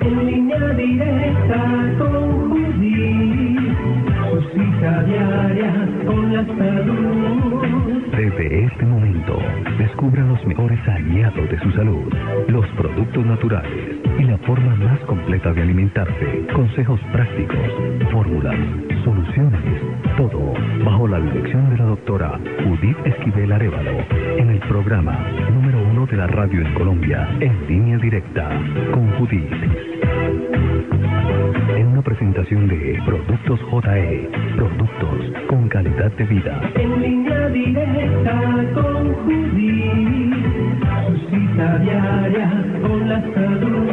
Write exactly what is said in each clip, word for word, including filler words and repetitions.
En línea directa con Judith, su cita diaria con la salud. Desde este momento, descubra los mejores aliados de su salud, los productos naturales y la forma más completa de alimentarse. Consejos prácticos, fórmulas, soluciones, todo bajo la dirección de la doctora Judith Esquivel Arevalo en el programa número uno de la radio en Colombia, En Línea Directa con Judith. En una presentación de Productos J E, productos con calidad de vida. En Línea Directa con Judith, su cita diaria con la salud.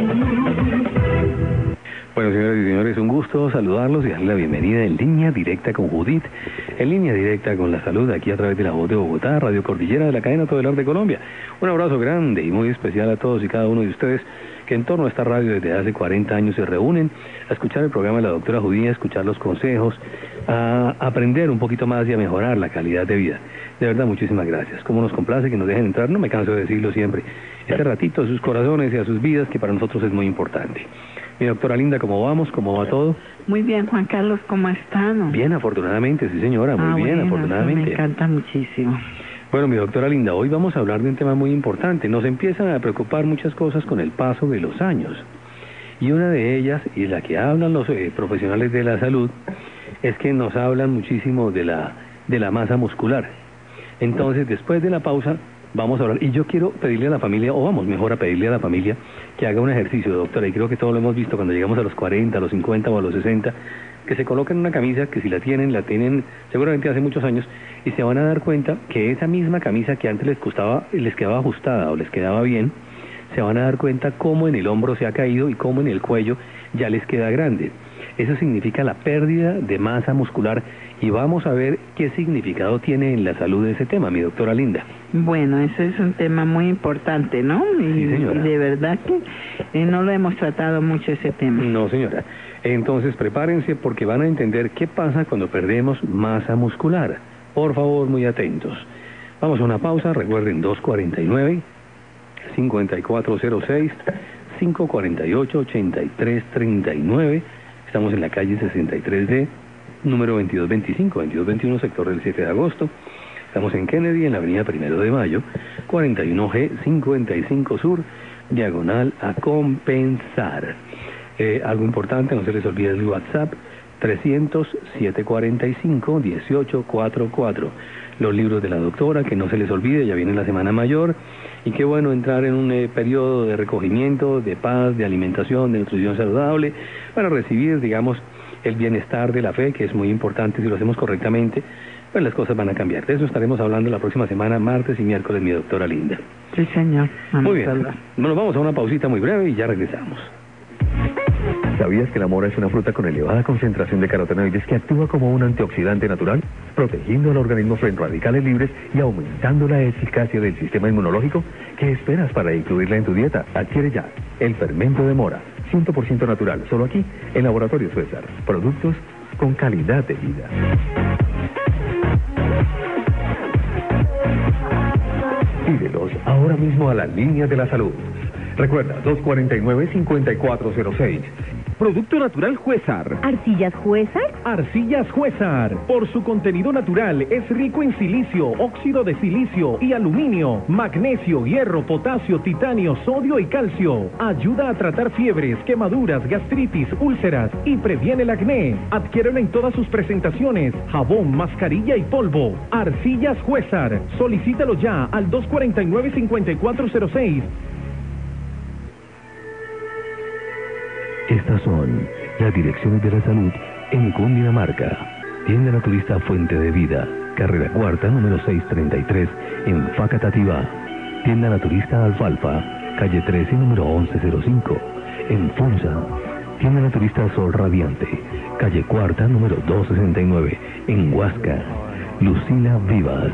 Bueno, señoras y señores, un gusto saludarlos y darles la bienvenida en Línea Directa con Judith, en Línea Directa con la Salud, aquí a través de la voz de Bogotá, Radio Cordillera de la cadena Todelar de Colombia. Un abrazo grande y muy especial a todos y cada uno de ustedes que en torno a esta radio desde hace cuarenta años se reúnen a escuchar el programa de la doctora Judith, a escuchar los consejos, a aprender un poquito más y a mejorar la calidad de vida. De verdad, muchísimas gracias. Como nos complace que nos dejen entrar, no me canso de decirlo siempre, este ratito a sus corazones y a sus vidas, que para nosotros es muy importante. Mi doctora linda, ¿cómo vamos? ¿Cómo va todo? Muy bien, Juan Carlos, ¿cómo están? Bien, afortunadamente, sí señora, muy ah, bien, bueno, afortunadamente. Me encanta muchísimo. Bueno, mi doctora linda, hoy vamos a hablar de un tema muy importante. Nos empiezan a preocupar muchas cosas con el paso de los años. Y una de ellas, y de la que hablan los eh, profesionales de la salud, es que nos hablan muchísimo de la, de la masa muscular. Entonces, después de la pausa, vamos a hablar, y yo quiero pedirle a la familia, o vamos mejor a pedirle a la familia que haga un ejercicio, doctora, y creo que todos lo hemos visto cuando llegamos a los cuarenta, a los cincuenta o a los sesenta, que se coloquen una camisa que si la tienen, la tienen seguramente hace muchos años, y se van a dar cuenta que esa misma camisa que antes les costaba, les quedaba ajustada o les quedaba bien, se van a dar cuenta cómo en el hombro se ha caído y cómo en el cuello ya les queda grande. Eso significa la pérdida de masa muscular y vamos a ver qué significado tiene en la salud ese tema, mi doctora linda. Bueno, ese es un tema muy importante, ¿no? Y, sí, señora. Y de verdad que eh, no lo hemos tratado mucho ese tema. No, señora. Entonces prepárense porque van a entender qué pasa cuando perdemos masa muscular. Por favor, muy atentos. Vamos a una pausa, recuerden dos cuarenta y nueve, cincuenta y cuatro cero seis, cinco cuarenta y ocho, ochenta y tres treinta y nueve. Estamos en la calle sesenta y tres D, número veintidós veinticinco, veintidós veintiuno, sector del siete de agosto. Estamos en Kennedy, en la avenida Primero de Mayo, cuarenta y uno G, cincuenta y cinco Sur, diagonal a compensar. Eh, algo importante, no se les olvide el WhatsApp, trescientos, setecientos cuarenta y cinco, dieciocho cuarenta y cuatro. Los libros de la doctora, que no se les olvide, ya viene la Semana Mayor. Y qué bueno entrar en un eh, periodo de recogimiento, de paz, de alimentación, de nutrición saludable, para recibir, digamos, el bienestar de la fe, que es muy importante. Si lo hacemos correctamente, pues las cosas van a cambiar. De eso estaremos hablando la próxima semana, martes y miércoles, mi doctora linda. Sí, señor. Vamos muy bien. Nos bueno, vamos a una pausita muy breve y ya regresamos. ¿Sabías que la mora es una fruta con elevada concentración de carotenoides que actúa como un antioxidante natural, protegiendo al organismo frente a radicales libres y aumentando la eficacia del sistema inmunológico? ¿Qué esperas para incluirla en tu dieta? Adquiere ya el fermento de mora, cien por ciento natural, solo aquí, en Laboratorio Suésar. Productos con calidad de vida. Pídelos ahora mismo a la línea de la salud. Recuerda, dos cuarenta y nueve, cincuenta y cuatro cero seis. Producto natural Juezar. ¿Arcillas Juezar? Arcillas Juezar. Por su contenido natural es rico en silicio, óxido de silicio y aluminio, magnesio, hierro, potasio, titanio, sodio y calcio. Ayuda a tratar fiebres, quemaduras, gastritis, úlceras y previene el acné. Adquiérelo en todas sus presentaciones: jabón, mascarilla y polvo. Arcillas Juezar. Solicítalo ya al dos cuarenta y nueve, cincuenta y cuatro cero seis. Estas son las direcciones de la salud en Cundinamarca. Tienda Naturista Fuente de Vida, carrera cuarta, número seiscientos treinta y tres, en Facatativá. Tienda Naturista Alfalfa, calle trece, número once cero cinco, en Funza. Tienda Naturista Sol Radiante, calle cuarta, número doscientos sesenta y nueve, en Huasca. Lucila Vivas,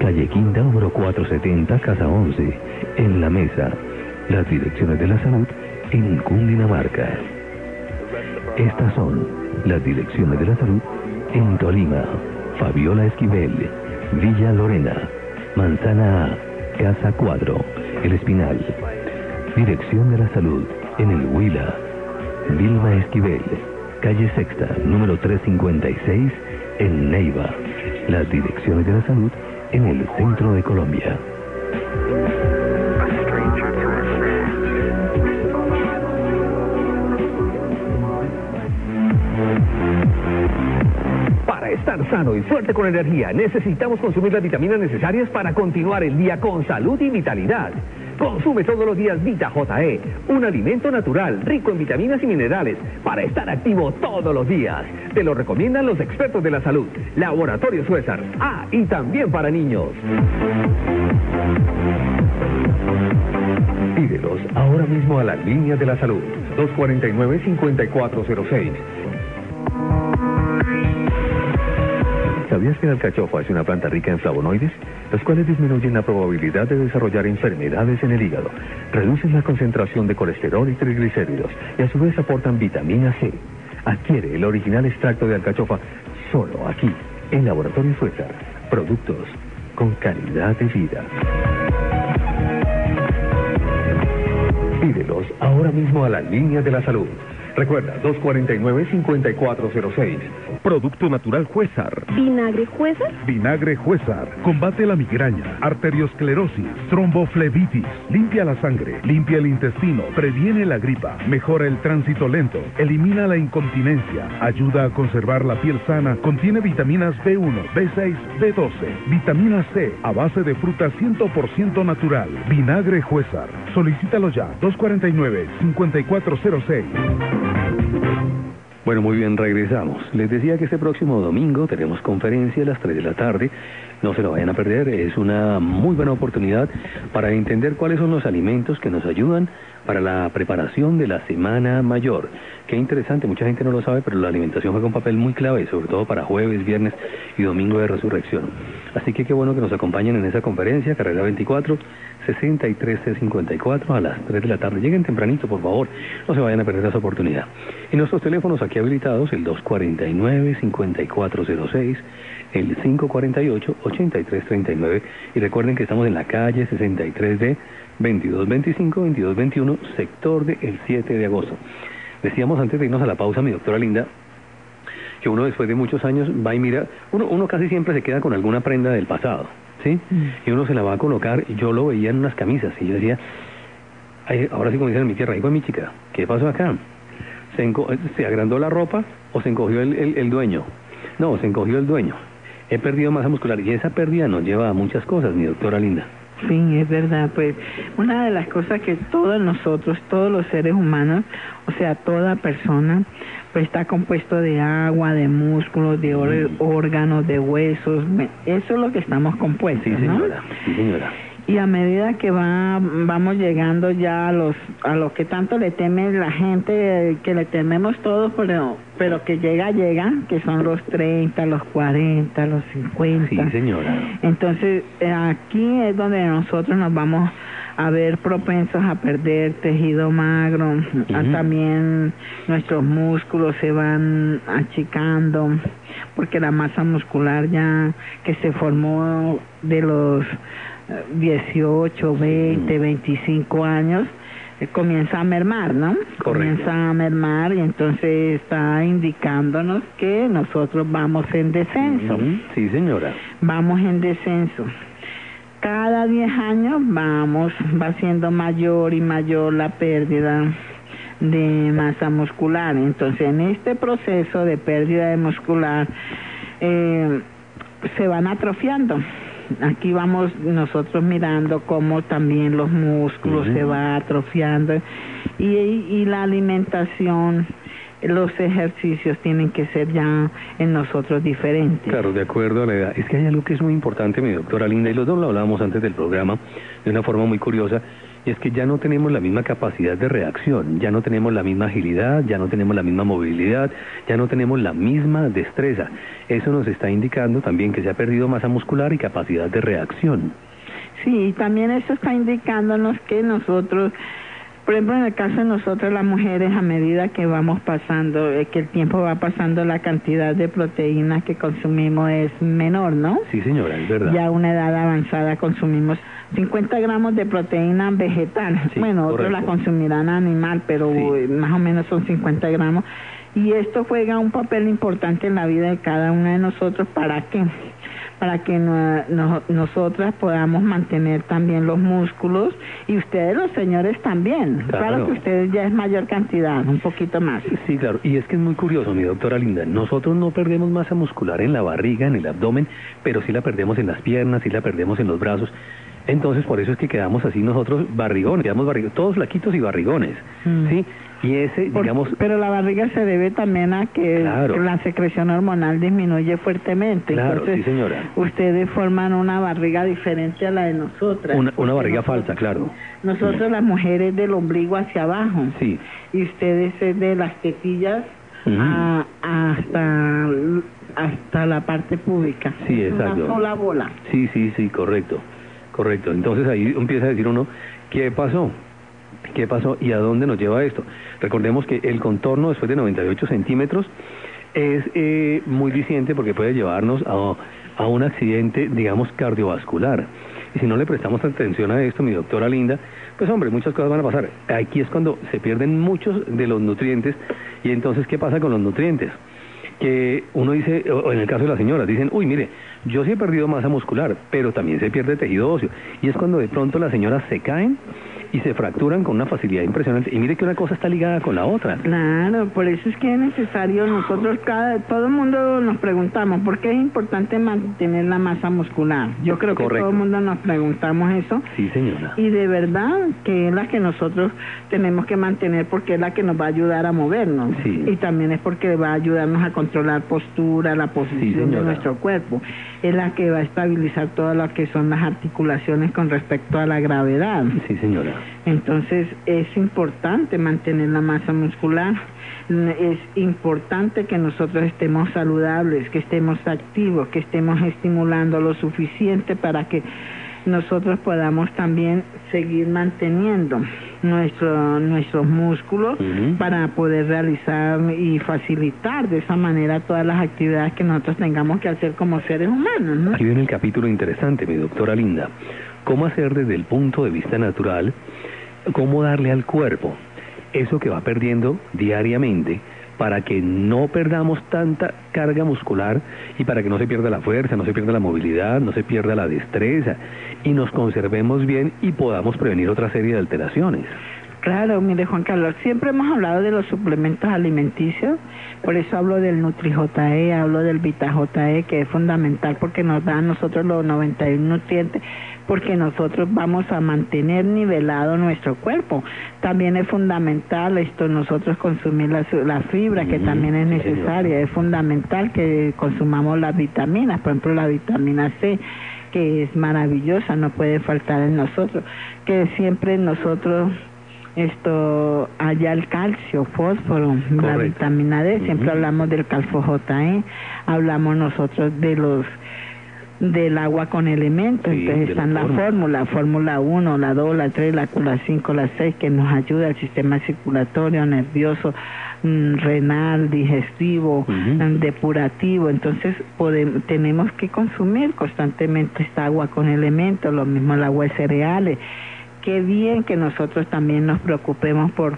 calle quinta, número cuatrocientos setenta, casa once, en La Mesa. Las direcciones de la salud en Cundinamarca. Estas son las direcciones de la salud en Tolima: Fabiola Esquivel, Villa Lorena, Manzana A, Casa Cuadro, El Espinal. Dirección de la Salud, en el Huila. Vilma Esquivel, calle Sexta, número trescientos cincuenta y seis, en Neiva. Las direcciones de la salud en el centro de Colombia. Estar sano y fuerte con energía, necesitamos consumir las vitaminas necesarias para continuar el día con salud y vitalidad. Consume todos los días Vita J E, un alimento natural rico en vitaminas y minerales para estar activo todos los días. Te lo recomiendan los expertos de la salud, Laboratorio Suésar. Ah, y también para niños. Pídelos ahora mismo a las líneas de la salud, dos cuarenta y nueve, cincuenta y cuatro cero seis. ¿Sabías que la alcachofa es una planta rica en flavonoides, los cuales disminuyen la probabilidad de desarrollar enfermedades en el hígado, reducen la concentración de colesterol y triglicéridos y a su vez aportan vitamina C? Adquiere el original extracto de alcachofa solo aquí, en Laboratorio Suésar. Productos con calidad de vida. Pídelos ahora mismo a las líneas de la salud. Recuerda, dos cuarenta y nueve, cincuenta y cuatro cero seis. Producto natural Juezar. ¿Vinagre Juezar? Vinagre Juezar. Combate la migraña, arteriosclerosis, tromboflebitis. Limpia la sangre, limpia el intestino, previene la gripa, mejora el tránsito lento, elimina la incontinencia, ayuda a conservar la piel sana, contiene vitaminas B uno, B seis, B doce, vitamina C, a base de fruta cien por ciento natural. Vinagre Juezar. Solicítalo ya, dos cuarenta y nueve, cincuenta y cuatro cero seis. Bueno, muy bien, regresamos. Les decía que este próximo domingo tenemos conferencia a las tres de la tarde. No se lo vayan a perder, es una muy buena oportunidad para entender cuáles son los alimentos que nos ayudan para la preparación de la Semana Mayor. Qué interesante, mucha gente no lo sabe, pero la alimentación juega un papel muy clave, sobre todo para jueves, viernes y domingo de resurrección. Así que qué bueno que nos acompañen en esa conferencia, carrera veinticuatro, sesenta y tres, cincuenta y cuatro, a las tres de la tarde. Lleguen tempranito, por favor, no se vayan a perder esa oportunidad. Y nuestros teléfonos aquí habilitados, el dos cuarenta y nueve, cincuenta y cuatro cero seis, el cinco cuarenta y ocho, ochenta y tres treinta y nueve, y recuerden que estamos en la calle sesenta y tres D, veintidós veinticinco, veintidós veintiuno, sector de el siete de agosto. Decíamos antes de irnos a la pausa, mi doctora linda, que uno después de muchos años va y mira, uno, uno casi siempre se queda con alguna prenda del pasado, ¿sí? Mm. Y uno se la va a colocar, yo lo veía en unas camisas, y yo decía, ay, ahora sí, como dicen en mi tierra, ahí fue mi chica, ¿qué pasó acá? ¿Se, se agrandó la ropa o se encogió el, el, el dueño? No, se encogió el dueño. He perdido masa muscular, y esa pérdida nos lleva a muchas cosas, mi doctora linda. Sí, es verdad, pues una de las cosas que todos nosotros, todos los seres humanos, o sea, toda persona, pues está compuesto de agua, de músculos, de or- órganos, de huesos, eso es lo que estamos compuestos, ¿no? Sí, señora, sí, señora. Y a medida que va, vamos llegando ya a los a los que tanto le teme la gente, que le tememos todos, pero, pero que llega, llega, que son los treinta, los cuarenta, los cincuenta. Sí, señora. Entonces, aquí es donde nosotros nos vamos a ver propensos a perder tejido magro, uh-huh. a también nuestros músculos se van achicando, porque la masa muscular ya que se formó de los dieciocho, veinte, veinticinco años, eh, comienza a mermar, ¿no? Correcto. Comienza a mermar y entonces está indicándonos que nosotros vamos en descenso. Uh-huh. Sí, señora. Vamos en descenso. Cada diez años vamos, va siendo mayor y mayor la pérdida de masa muscular. Entonces, en este proceso de pérdida de muscular, eh, se van atrofiando. Aquí vamos nosotros mirando cómo también los músculos uh-huh. se va atrofiando y, y la alimentación, los ejercicios tienen que ser ya en nosotros diferentes. Claro, de acuerdo a la edad. Es que hay algo que es muy importante, mi doctora linda, y los dos lo hablábamos antes del programa de una forma muy curiosa, y es que ya no tenemos la misma capacidad de reacción, ya no tenemos la misma agilidad, ya no tenemos la misma movilidad, ya no tenemos la misma destreza. Eso nos está indicando también que se ha perdido masa muscular y capacidad de reacción. Sí, también eso está indicándonos que nosotros por ejemplo, en el caso de nosotros las mujeres, a medida que vamos pasando, eh, que el tiempo va pasando, la cantidad de proteínas que consumimos es menor, ¿no? Sí, señora, es verdad. Ya a una edad avanzada consumimos cincuenta gramos de proteína vegetal. Sí, bueno, correcto. Otros la consumirán animal, pero sí, más o menos son cincuenta gramos. Y esto juega un papel importante en la vida de cada una de nosotros. ¿Para qué? Para que no, no, nosotras podamos mantener también los músculos, y ustedes los señores también. Claro, claro que ustedes ya es mayor cantidad, un poquito más. Sí, claro, y es que es muy curioso, mi doctora linda, nosotros no perdemos masa muscular en la barriga, en el abdomen, pero sí la perdemos en las piernas, sí la perdemos en los brazos. Entonces, por eso es que quedamos así nosotros barrigones, quedamos barrigones, todos flaquitos y barrigones, mm. ¿sí? Y ese, digamos... Por, pero la barriga se debe también a que claro, la secreción hormonal disminuye fuertemente. Claro, entonces, sí, señora. Ustedes forman una barriga diferente a la de nosotras. Una, una barriga nosotros, falsa, claro. Nosotros sí, las mujeres del ombligo hacia abajo. Sí. Y ustedes es de las tetillas uh-huh. a, hasta, hasta la parte pública. Sí, exacto. Una sola bola. Sí, sí, sí, correcto. Correcto. Entonces ahí empieza a decir uno, ¿qué pasó? ¿Qué pasó y a dónde nos lleva esto? Recordemos que el contorno después de noventa y ocho centímetros es eh, muy disidente, porque puede llevarnos a, a un accidente, digamos, cardiovascular. Y si no le prestamos atención a esto, mi doctora linda, pues hombre, muchas cosas van a pasar. Aquí es cuando se pierden muchos de los nutrientes. Y entonces, ¿qué pasa con los nutrientes? Que uno dice, o en el caso de las señoras, dicen, uy, mire, yo sí he perdido masa muscular, pero también se pierde tejido óseo. Y es cuando de pronto las señoras se caen y se fracturan con una facilidad impresionante. Y mire que una cosa está ligada con la otra. Claro, por eso es que es necesario. Nosotros, cada, todo el mundo nos preguntamos, ¿por qué es importante mantener la masa muscular? Yo creo que correcto, todo el mundo nos preguntamos eso. Sí, señora. Y de verdad que es la que nosotros tenemos que mantener, porque es la que nos va a ayudar a movernos. Sí. Y también es porque va a ayudarnos a controlar postura, la posición sí, de nuestro cuerpo. Es la que va a estabilizar todo lo que son las articulaciones con respecto a la gravedad. Sí, señora. Entonces es importante mantener la masa muscular, es importante que nosotros estemos saludables, que estemos activos, que estemos estimulando lo suficiente para que nosotros podamos también seguir manteniendo nuestro, nuestros músculos uh-huh. para poder realizar y facilitar de esa manera todas las actividades que nosotros tengamos que hacer como seres humanos, ¿no? Aquí viene el capítulo interesante, mi doctora linda. Cómo hacer desde el punto de vista natural, cómo darle al cuerpo eso que va perdiendo diariamente, para que no perdamos tanta carga muscular y para que no se pierda la fuerza, no se pierda la movilidad, no se pierda la destreza, y nos conservemos bien y podamos prevenir otra serie de alteraciones. Claro, mire Juan Carlos, siempre hemos hablado de los suplementos alimenticios, por eso hablo del NutriJE, hablo del VitaJE, que es fundamental porque nos da a nosotros los noventa y un nutrientes, porque nosotros vamos a mantener nivelado nuestro cuerpo. También es fundamental esto, nosotros consumir la, la fibra, que también es necesaria, es fundamental que consumamos las vitaminas, por ejemplo la vitamina C, que es maravillosa, no puede faltar en nosotros, que siempre nosotros... Esto, allá el calcio, fósforo, correcto, la vitamina D, siempre uh-huh. hablamos del Calfo J E, hablamos nosotros de los del agua con elementos, sí, entonces están las fórmulas, fórmula uno, la dos, la tres, la cuatro, la cinco, la seis, que nos ayuda al sistema circulatorio, nervioso, mm, renal, digestivo, uh-huh. depurativo, entonces podemos, tenemos que consumir constantemente esta agua con elementos, lo mismo el agua de cereales. Qué bien que nosotros también nos preocupemos por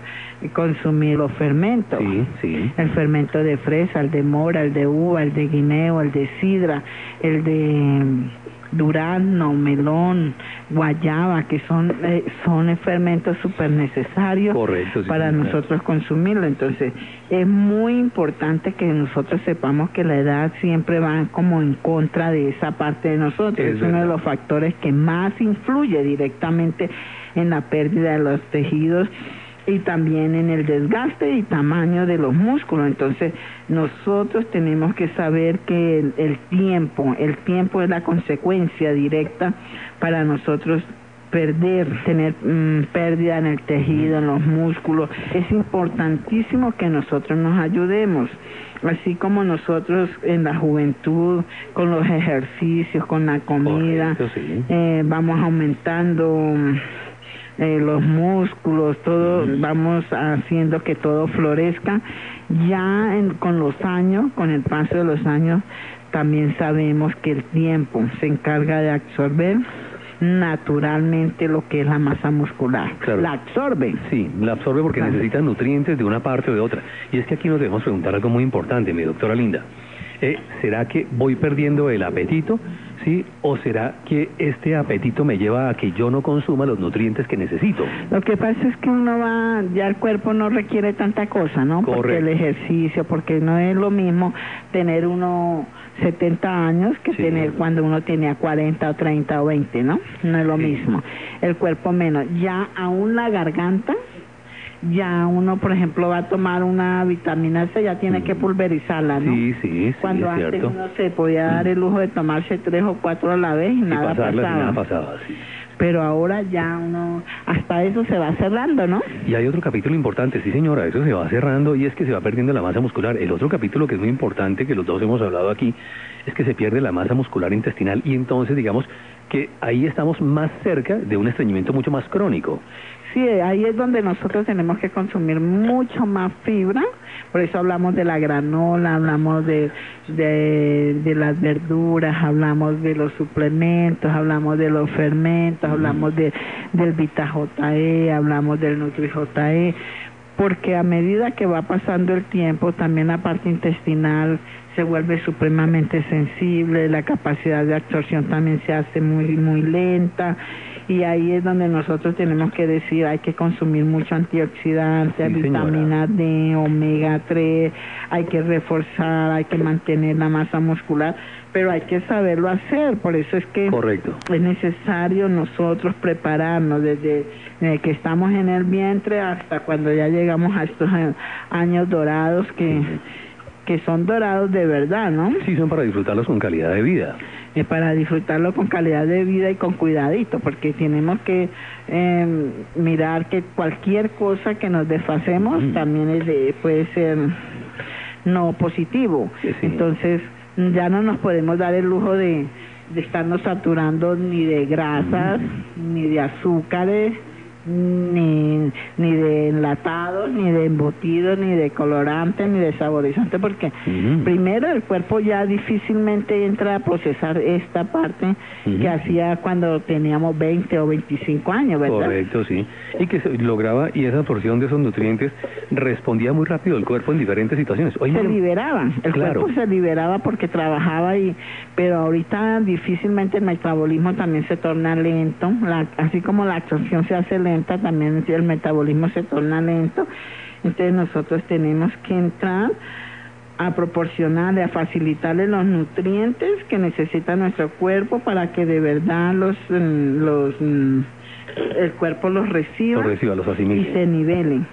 consumir los fermentos. Sí, sí. El fermento de fresa, el de mora, el de uva, el de guineo, el de sidra, el de durazno, melón, guayaba, que son eh, son fermentos súper necesarios. Correcto, sí, para sí, nosotros claro. consumirlo. Entonces, es muy importante que nosotros sepamos que la edad siempre va como en contra de esa parte de nosotros. Es, es uno de los factores que más influye directamente en la pérdida de los tejidos y también en el desgaste y tamaño de los músculos. Entonces nosotros tenemos que saber que el, el tiempo, el tiempo es la consecuencia directa para nosotros perder, tener mmm, pérdida en el tejido, en los músculos. Es importantísimo que nosotros nos ayudemos, así como nosotros en la juventud, con los ejercicios, con la comida, correcto, sí. eh, vamos aumentando... eh, los músculos, todo, vamos haciendo que todo florezca. Ya en, con los años, con el paso de los años, también sabemos que el tiempo se encarga de absorber naturalmente lo que es la masa muscular. Claro. La absorbe. Sí, la absorbe porque claro, necesita nutrientes de una parte o de otra. Y es que aquí nos debemos preguntar algo muy importante, mi doctora linda. Eh, ¿Será que voy perdiendo el apetito? ¿Sí? ¿O será que este apetito me lleva a que yo no consuma los nutrientes que necesito? Lo que pasa es que uno va, ya el cuerpo no requiere tanta cosa, ¿no? Correcto. Porque el ejercicio, porque no es lo mismo tener uno setenta años que sí, tener cuando uno tenía cuarenta o treinta o veinte, ¿no? No es lo sí, mismo. El cuerpo menos. Ya aún la garganta, ya uno, por ejemplo, va a tomar una vitamina C, ya tiene que pulverizarla, ¿no? Sí, sí, sí. Cuando antes cierto, uno se podía dar el lujo de tomarse tres o cuatro a la vez y nada pasaba. Nada pasaba, sí. Pero ahora ya uno, hasta eso se va cerrando, ¿no? Y hay otro capítulo importante, sí señora, eso se va cerrando y es que se va perdiendo la masa muscular. El otro capítulo que es muy importante, que los dos hemos hablado aquí, es que se pierde la masa muscular intestinal y entonces digamos que ahí estamos más cerca de un estreñimiento mucho más crónico. Sí, ahí es donde nosotros tenemos que consumir mucho más fibra, por eso hablamos de la granola, hablamos de, de, de las verduras, hablamos de los suplementos, hablamos de los fermentos, hablamos de, del Vita J E, hablamos del NutriJE, porque a medida que va pasando el tiempo, también la parte intestinal se vuelve supremamente sensible, la capacidad de absorción también se hace muy, muy lenta, y ahí es donde nosotros tenemos que decir, hay que consumir mucho antioxidante, sí, vitamina D, omega tres, hay que reforzar, hay que mantener la masa muscular, pero hay que saberlo hacer, por eso es que correcto, es necesario nosotros prepararnos desde, desde que estamos en el vientre hasta cuando ya llegamos a estos años dorados que... sí, que son dorados de verdad, ¿no? Sí, son para disfrutarlos con calidad de vida. Es para disfrutarlo con calidad de vida y con cuidadito, porque tenemos que eh, mirar que cualquier cosa que nos desfacemos mm. también es de, puede ser no positivo. Sí, sí. Entonces, ya no nos podemos dar el lujo de, de estarnos saturando ni de grasas, mm. ni de azúcares, Ni, ni de enlatados, ni de embutidos, ni de colorantes, ni de saborizantes, porque uh-huh, primero el cuerpo ya difícilmente entra a procesar esta parte uh-huh, que hacía cuando teníamos veinte o veinticinco años, ¿verdad? Correcto, sí. Y que se lograba, y esa porción de esos nutrientes respondía muy rápido el cuerpo en diferentes situaciones. Hoy se me... liberaba, el claro, cuerpo se liberaba porque trabajaba, y pero ahorita difícilmente el metabolismo también se torna lento, la, así como la absorción se hace lenta, también el metabolismo se torna lento, entonces nosotros tenemos que entrar a proporcionarle, a facilitarle los nutrientes que necesita nuestro cuerpo para que de verdad los los el cuerpo los reciba, los reciba, los asimile y se nivelen,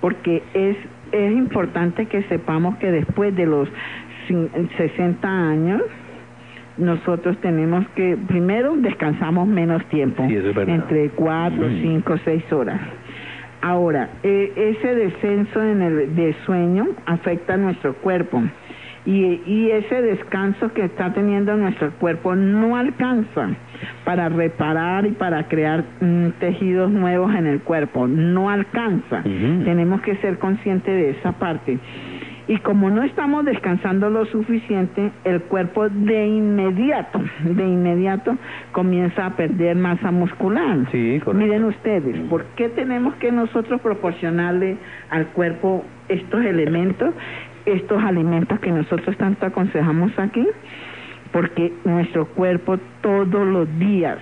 porque es es importante que sepamos que después de los sesenta años nosotros tenemos que, primero, descansamos menos tiempo, sí, eso es verdad, entre cuatro, cinco, seis horas. Ahora, eh, ese descenso en el de sueño afecta a nuestro cuerpo y, y ese descanso que está teniendo nuestro cuerpo no alcanza para reparar y para crear mm, tejidos nuevos en el cuerpo, no alcanza. Uh-huh. Tenemos que ser conscientes de esa parte. Y como no estamos descansando lo suficiente, el cuerpo de inmediato, de inmediato comienza a perder masa muscular. Sí, correcto. Miren ustedes, ¿por qué tenemos que nosotros proporcionarle al cuerpo estos elementos, estos alimentos que nosotros tanto aconsejamos aquí? Porque nuestro cuerpo todos los días,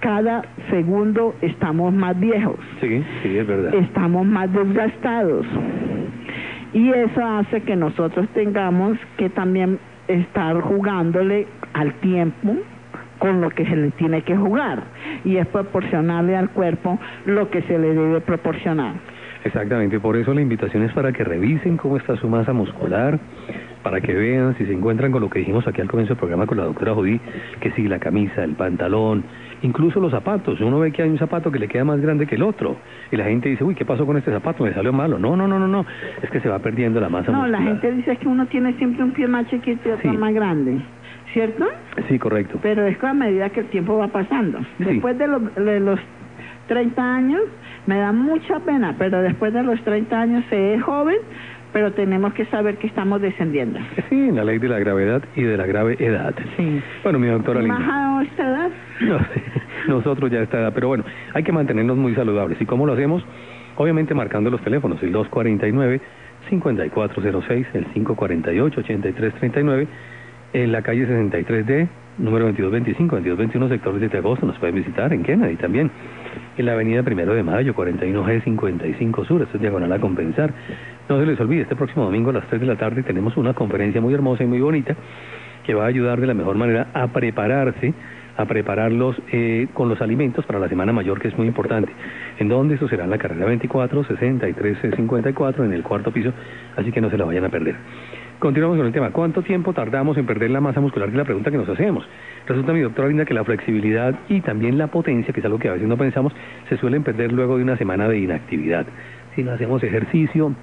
cada segundo estamos más viejos. Sí, sí, es verdad. Estamos más desgastados. Y eso hace que nosotros tengamos que también estar jugándole al tiempo con lo que se le tiene que jugar. Y es proporcionarle al cuerpo lo que se le debe proporcionar. Exactamente, por eso la invitación es para que revisen cómo está su masa muscular, para que vean si se encuentran con lo que dijimos aquí al comienzo del programa con la doctora Judith, que si la camisa, el pantalón, incluso los zapatos. Uno ve que hay un zapato que le queda más grande que el otro y la gente dice, uy, ¿qué pasó con este zapato? Me salió malo. No, no, no, no, no. Es que se va perdiendo la masa no, muscular. No, la gente dice que uno tiene siempre un pie más chiquito y otro sí, más grande, ¿cierto? Sí, correcto. Pero es que a medida que el tiempo va pasando. Después sí, de los... De los treinta años, me da mucha pena, pero después de los treinta años se es joven, pero tenemos que saber que estamos descendiendo. Sí, la ley de la gravedad y de la grave edad. Sí. Bueno, mi doctora Linda. ¿Más a esta edad? No sé, nosotros ya a esta edad, pero bueno, hay que mantenernos muy saludables. ¿Y cómo lo hacemos? Obviamente marcando los teléfonos, el dos cuarenta y nueve, cincuenta y cuatro cero seis, el cinco cuarenta y ocho, ochenta y tres treinta y nueve, en la calle sesenta y tres D, número veintidós veinticinco, veintidós veintiuno, sector siete de agosto, nos pueden visitar en Kennedy también. En la avenida Primero de Mayo, cuarenta y uno G cincuenta y cinco Sur, esto es diagonal a compensar. No se les olvide, este próximo domingo a las tres de la tarde tenemos una conferencia muy hermosa y muy bonita que va a ayudar de la mejor manera a prepararse, a prepararlos eh, con los alimentos para la Semana Mayor, que es muy importante. En donde eso será en la carrera veinticuatro, sesenta y tres cincuenta y cuatro, en el cuarto piso, así que no se la vayan a perder. Continuamos con el tema. ¿Cuánto tiempo tardamos en perder la masa muscular? Que es la pregunta que nos hacemos. Resulta, mi doctora Linda, que la flexibilidad y también la potencia, que es algo que a veces no pensamos, se suelen perder luego de una semana de inactividad. Si no hacemos ejercicio,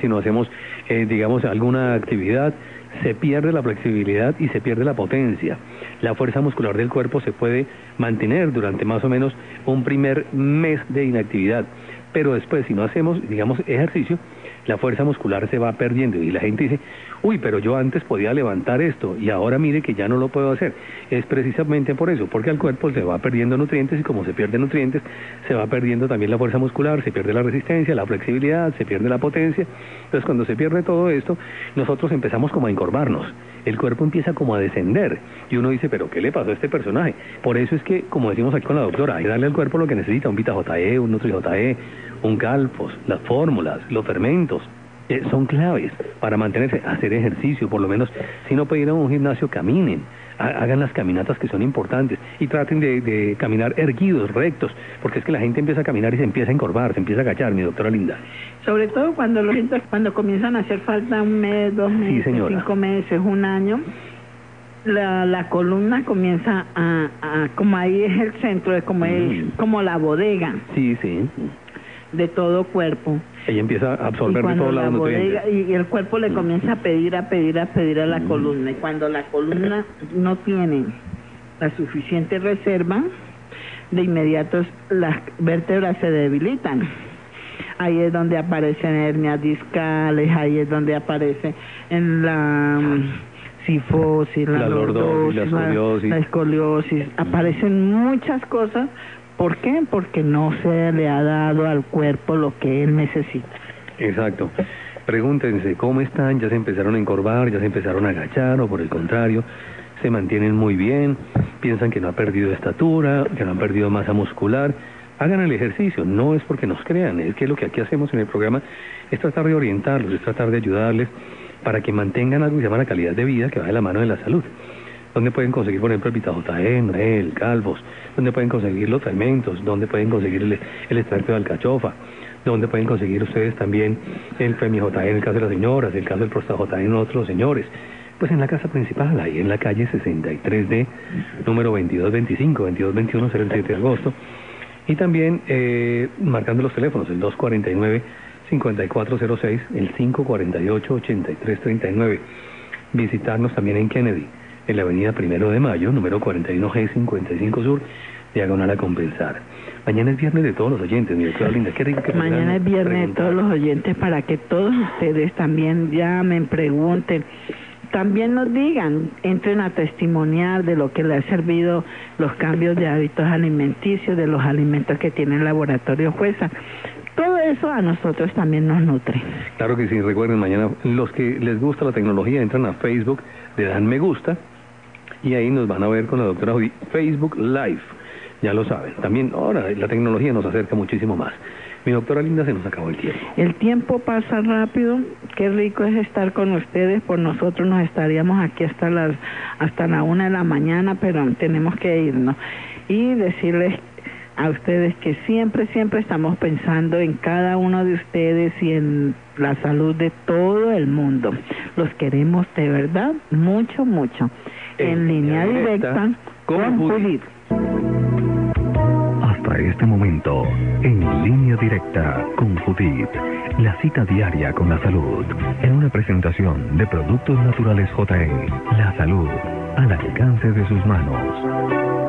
si no hacemos, eh, digamos, alguna actividad, se pierde la flexibilidad y se pierde la potencia. La fuerza muscular del cuerpo se puede mantener durante más o menos un primer mes de inactividad. Pero después, si no hacemos, digamos, ejercicio, la fuerza muscular se va perdiendo y la gente dice, uy, pero yo antes podía levantar esto y ahora mire que ya no lo puedo hacer. Es precisamente por eso, porque al cuerpo se va perdiendo nutrientes y como se pierden nutrientes, se va perdiendo también la fuerza muscular, se pierde la resistencia, la flexibilidad, se pierde la potencia. Entonces cuando se pierde todo esto, nosotros empezamos como a encorvarnos, el cuerpo empieza como a descender y uno dice, pero ¿qué le pasó a este personaje? Por eso es que, como decimos aquí con la doctora, hay que darle al cuerpo lo que necesita, un VitaJE, un NutriJE, un Calfo, las fórmulas, los fermentos, eh, son claves para mantenerse, hacer ejercicio, por lo menos, si no pueden ir a un gimnasio, caminen, ha, hagan las caminatas que son importantes y traten de, de caminar erguidos, rectos, porque es que la gente empieza a caminar y se empieza a encorvar, se empieza a agachar, mi doctora Linda. Sobre todo cuando los cuando comienzan a hacer falta un mes, dos meses, sí, cinco meses, un año, la, la columna comienza a, a, como ahí es el centro, es como, mm. es, como la bodega. Sí, sí. De todo cuerpo. Ella empieza a absorber de todos lados los nutrientes. Y el cuerpo le comienza a pedir, a pedir, a pedir a la mm. columna. Y cuando la columna no tiene la suficiente reserva, de inmediato las vértebras se debilitan. Ahí es donde aparecen hernias discales, ahí es donde aparece en la cifosis, la, la lordosis, lordosis, la escoliosis. La, la escoliosis. Aparecen muchas cosas. ¿Por qué? Porque no se le ha dado al cuerpo lo que él necesita. Exacto. Pregúntense, ¿cómo están? ¿Ya se empezaron a encorvar? ¿Ya se empezaron a agachar? ¿O por el contrario, se mantienen muy bien? ¿Piensan que no ha perdido estatura? ¿Que no han perdido masa muscular? Hagan el ejercicio. No es porque nos crean. Es que lo que aquí hacemos en el programa es tratar de orientarlos, es tratar de ayudarles para que mantengan algo que se llama la calidad de vida, que va de la mano de la salud. ¿Dónde pueden conseguir, por ejemplo, el VitaJE, el Calfo? ¿Dónde pueden conseguir los fermentos? ¿Dónde pueden conseguir el, el extracto de alcachofa? ¿Dónde pueden conseguir ustedes también el Femi J E en el caso de las señoras, el caso del Prosta J E en otros señores? Pues en la casa principal, ahí en la calle sesenta y tres D, número veintidós veinticinco, veintidós veintiuno, será el siete de agosto. Y también eh, marcando los teléfonos, el dos cuarenta y nueve, cincuenta y cuatro cero seis, el cinco cuarenta y ocho, ochenta y tres treinta y nueve. Visitarnos también en Kennedy, en la avenida Primero de Mayo, número cuarenta y uno G cincuenta y cinco Sur, diagonal a compensar. Mañana es viernes de todos los oyentes, mi doctora Linda, qué rico que mañana es viernes de todos los oyentes para que todos ustedes también llamen, pregunten, también nos digan, entren a testimoniar de lo que les ha servido los cambios de hábitos alimenticios, de los alimentos que tiene el Laboratorio Jueza. Todo eso a nosotros también nos nutre. Claro que sí, recuerden, mañana los que les gusta la tecnología entran a Facebook, le dan me gusta, y ahí nos van a ver con la doctora Judith, Facebook Live, ya lo saben. También ahora la tecnología nos acerca muchísimo más. Mi doctora Linda, se nos acabó el tiempo. El tiempo pasa rápido, qué rico es estar con ustedes, por nosotros nos estaríamos aquí hasta las hasta la una de la mañana, pero tenemos que irnos. Y decirles a ustedes que siempre, siempre estamos pensando en cada uno de ustedes y en la salud de todo el mundo. Los queremos de verdad mucho, mucho. En línea directa con Judith. Hasta este momento, en línea directa con Judith, la cita diaria con la salud, en una presentación de Productos Naturales J E, la salud al alcance de sus manos.